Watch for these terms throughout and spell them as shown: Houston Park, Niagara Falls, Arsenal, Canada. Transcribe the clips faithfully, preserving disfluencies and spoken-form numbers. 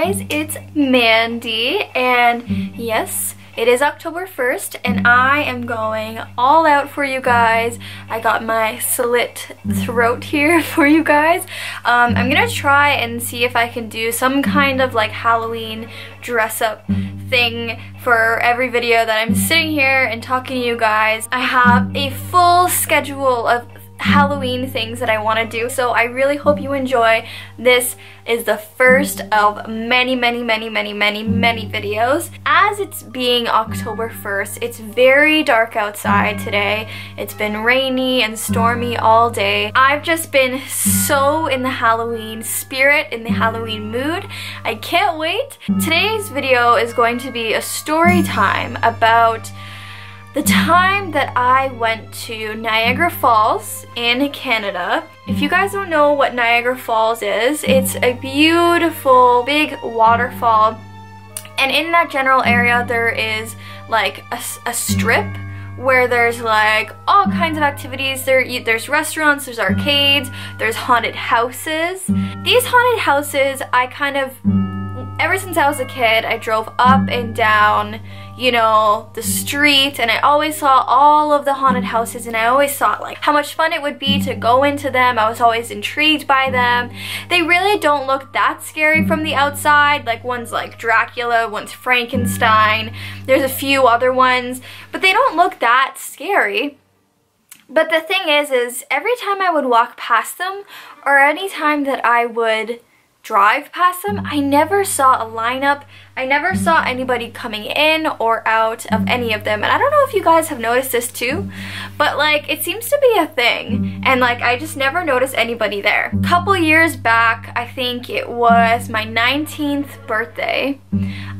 guys, it's Mandy, and yes, it is October first, and I am going all out for you guys. I got my slit throat here for you guys. Um, I'm gonna try and see if I can do some kind of like Halloween dress up thing for every video that I'm sitting here and talking to you guys. I have a full schedule of Halloween things that I want to do, so I really hope you enjoy. This is the first of many many many many many many videos. As it's being October first, it's very dark outside today. It's been rainy and stormy all day. I've just been so in the Halloween spirit, in the Halloween mood. I can't wait. Today's video is going to be a story time about the time that I went to Niagara Falls in Canada. If you guys don't know what Niagara Falls is, it's a beautiful big waterfall, and in that general area there is like a, a strip where there's like all kinds of activities. There, there's restaurants, there's arcades, there's haunted houses. These haunted houses, I kind of, ever since I was a kid, I drove up and down, you know, the street, and I always saw all of the haunted houses, and I always thought like how much fun it would be to go into them. I was always intrigued by them. They really don't look that scary from the outside. Like, one's like Dracula, one's Frankenstein, there's a few other ones, but they don't look that scary. But the thing is, is every time I would walk past them, or any time that I would drive past them, I never saw a lineup. I never saw anybody coming in or out of any of them. And I don't know if you guys have noticed this too, but like it seems to be a thing, and like I just never noticed anybody there. A couple years back, I think it was my nineteenth birthday,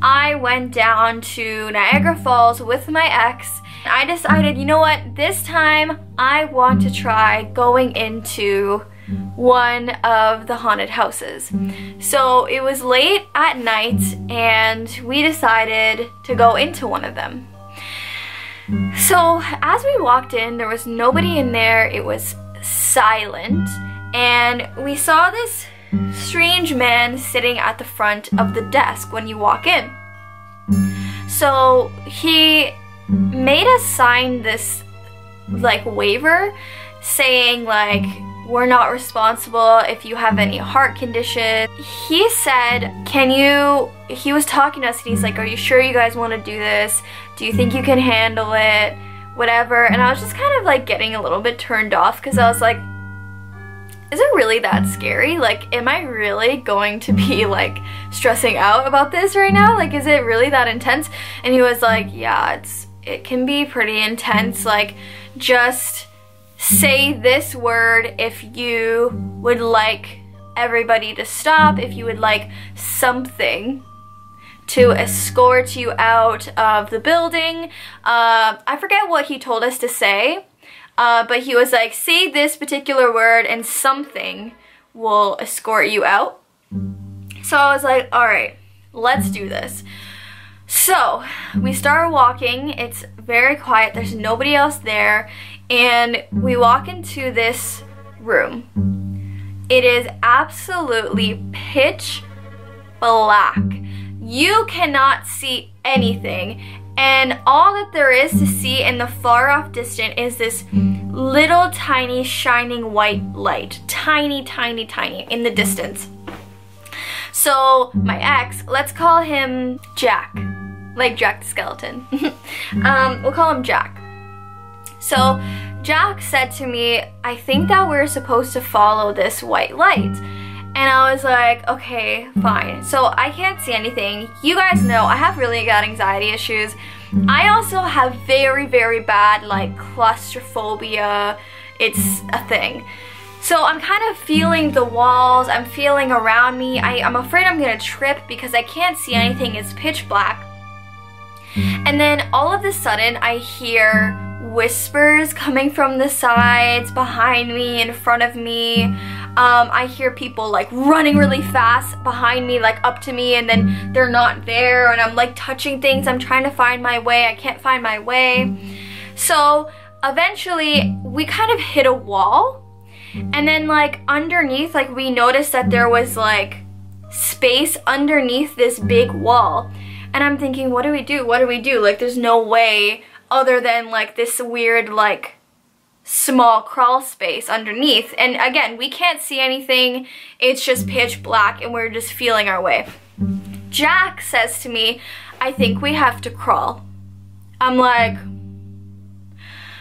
I went down to Niagara Falls with my ex. I decided, you know what, this time I want to try going into one of the haunted houses. So it was late at night and we decided to go into one of them. So as we walked in, there was nobody in there. It was silent, and we saw this strange man sitting at the front of the desk when you walk in. So he made us sign this like waiver saying like, we're not responsible if you have any heart condition. He said, can you, he was talking to us and he's like, are you sure you guys want to do this? Do you think you can handle it? Whatever. And I was just kind of like getting a little bit turned off, because I was like, is it really that scary? Like, am I really going to be like stressing out about this right now? Like, is it really that intense? And he was like, yeah, it's, it can be pretty intense. Like, just say this word if you would like everybody to stop, if you would like something to escort you out of the building. Uh, I forget what he told us to say, uh, but he was like, say this particular word and something will escort you out. So I was like, all right, let's do this. So we start walking. It's very quiet. There's nobody else there. And we walk into this room. It is absolutely pitch black. You cannot see anything. And all that there is to see in the far off distance is this little tiny shining white light. Tiny, tiny, tiny in the distance. So my ex, let's call him Jack. Like Jack the Skeleton. um, we'll call him Jack. So Jack said to me, I think that we're supposed to follow this white light. And I was like, okay, fine. So I can't see anything. You guys know I have really bad anxiety issues. I also have very, very bad like claustrophobia. It's a thing. So I'm kind of feeling the walls. I'm feeling around me. I, I'm afraid I'm gonna trip because I can't see anything. It's pitch black. And then all of a sudden I hear whispers coming from the sides, behind me, in front of me. Um, I hear people like running really fast behind me, like up to me, and then they're not there, and I'm like touching things. I'm trying to find my way. I can't find my way. So eventually we kind of hit a wall, and then like underneath, like we noticed that there was like space underneath this big wall. And I'm thinking, what do we do? What do we do? Like, there's no way other than, like, this weird, like, small crawl space underneath. And again, we can't see anything. It's just pitch black and we're just feeling our way. Jack says to me, I think we have to crawl. I'm like,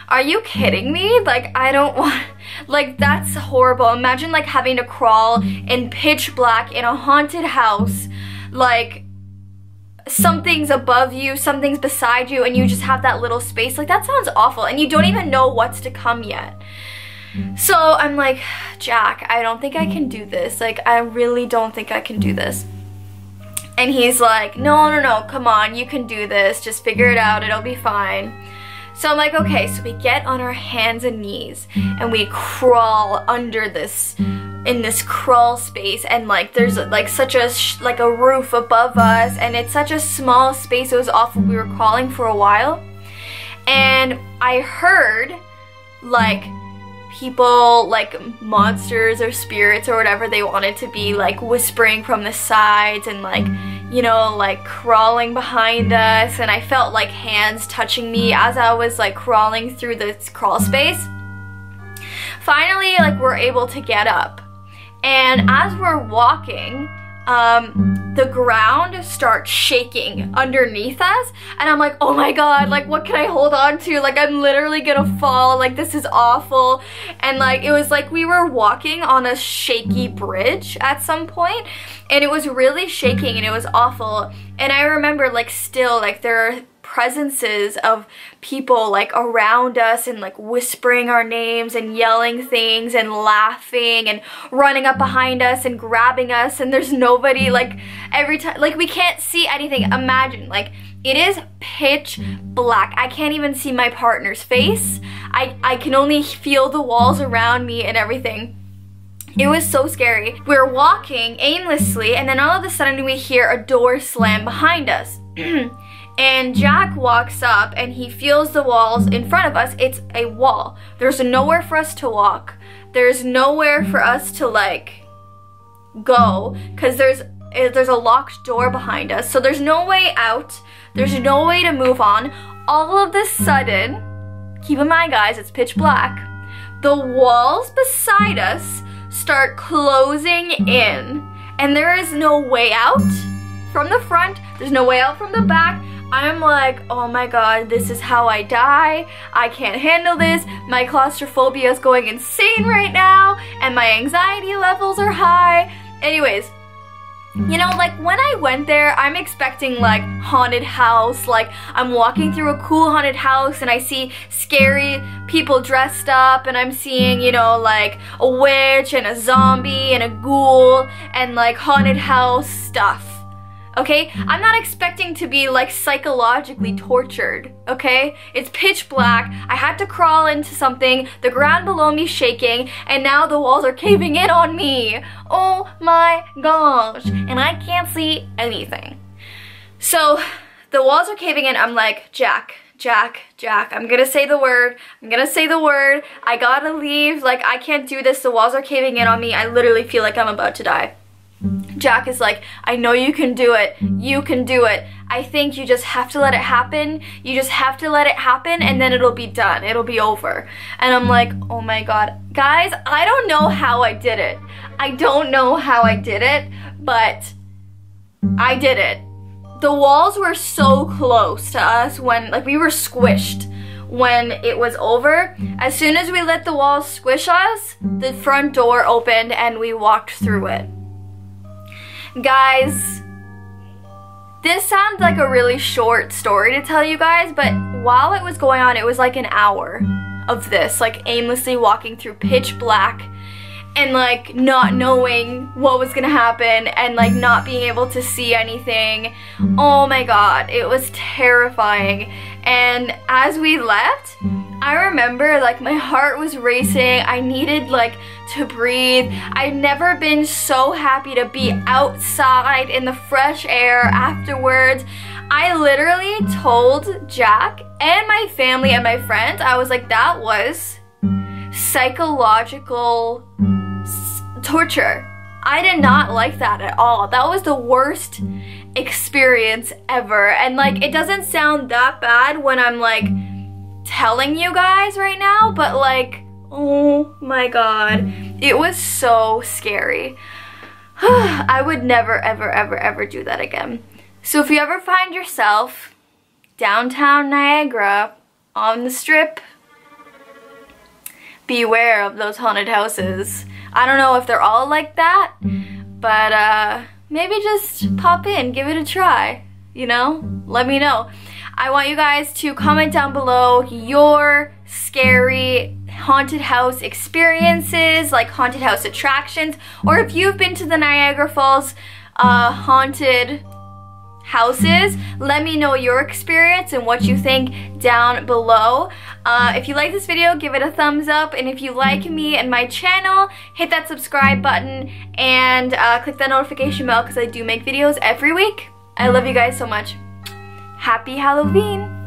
are you kidding me? Like, I don't want, like, that's horrible. Imagine, like, having to crawl in pitch black in a haunted house. Like, something's above you, something's beside you, and you just have that little space. Like, that sounds awful, and you don't even know what's to come yet. So I'm like, Jack, I don't think I can do this. Like, I really don't think I can do this. And he's like, no, no, no, come on, you can do this. Just figure it out, it'll be fine. So I'm like, okay, so we get on our hands and knees, and we crawl under this, in this crawl space, and like there's like such a sh like a roof above us, and it's such a small space. It was awful. We were crawling for a while, and I heard like people, like monsters or spirits or whatever they wanted to be, like whispering from the sides and like, you know, like crawling behind us, and I felt like hands touching me as I was like crawling through this crawl space. Finally, like, we're able to get up. And as we're walking, um, the ground starts shaking underneath us, and I'm like, oh my god, like, what can I hold on to? Like, I'm literally gonna fall, like, this is awful. And like, it was like we were walking on a shaky bridge at some point, and it was really shaking, and it was awful. And I remember, like, still, like, there are presences of people like around us and like whispering our names and yelling things and laughing and running up behind us and grabbing us, and there's nobody, like, every time, like, we can't see anything. Imagine, like, it is pitch black. I can't even see my partner's face. I, I can only feel the walls around me and everything. It was so scary. We're walking aimlessly, and then all of a sudden we hear a door slam behind us. And Jack walks up, and he feels the walls in front of us. It's a wall. There's nowhere for us to walk. There's nowhere for us to, like, go, because there's there's a locked door behind us. So there's no way out. There's no way to move on. All of a sudden, keep in mind, guys, it's pitch black. The walls beside us start closing in, and there is no way out from the front. There's no way out from the back. I'm like, oh my god, this is how I die. I can't handle this. My claustrophobia is going insane right now, and my anxiety levels are high. Anyways, you know, like, when I went there, I'm expecting, like, haunted house. Like, I'm walking through a cool haunted house, and I see scary people dressed up, and I'm seeing, you know, like, a witch and a zombie and a ghoul and, like, haunted house stuff. Okay? I'm not expecting to be, like, psychologically tortured, okay? It's pitch black. I had to crawl into something, the ground below me shaking, and now the walls are caving in on me. Oh my gosh. And I can't see anything. So, the walls are caving in. I'm like, Jack, Jack, Jack, I'm gonna say the word. I'm gonna say the word. I gotta leave. Like, I can't do this. The walls are caving in on me. I literally feel like I'm about to die. Jack is like, I know you can do it. You can do it. I think you just have to let it happen. You just have to let it happen, and then it'll be done. It'll be over. And I'm like, oh my god. Guys, I don't know how I did it. I don't know how I did it, but I did it. The walls were so close to us when, like, we were squished when it was over. As soon as we let the walls squish us, the front door opened and we walked through it. Guys, this sounds like a really short story to tell you guys, but while it was going on, it was like an hour of this, like, aimlessly walking through pitch black and, like, not knowing what was gonna happen and, like, not being able to see anything. Oh my god, it was terrifying. And as we left, I remember, like, my heart was racing. I needed, like, to breathe. I've never been so happy to be outside in the fresh air afterwards. I literally told Jack and my family and my friends, I was like, that was psychological torture. I did not like that at all. That was the worst experience ever. And like, it doesn't sound that bad when I'm like telling you guys right now, but like, oh my god, it was so scary. I would never ever ever ever do that again. So if you ever find yourself downtown Niagara on the strip, beware of those haunted houses. I don't know if they're all like that, but uh, maybe just pop in, give it a try, you know? Let me know. I want you guys to comment down below your scary haunted house experiences, like haunted house attractions, or if you've been to the Niagara Falls uh, haunted houses. Let me know your experience and what you think down below. Uh, if you like this video, give it a thumbs up, and if you like me and my channel, hit that subscribe button and uh, click that notification bell because I do make videos every week. I love you guys so much. Happy Halloween!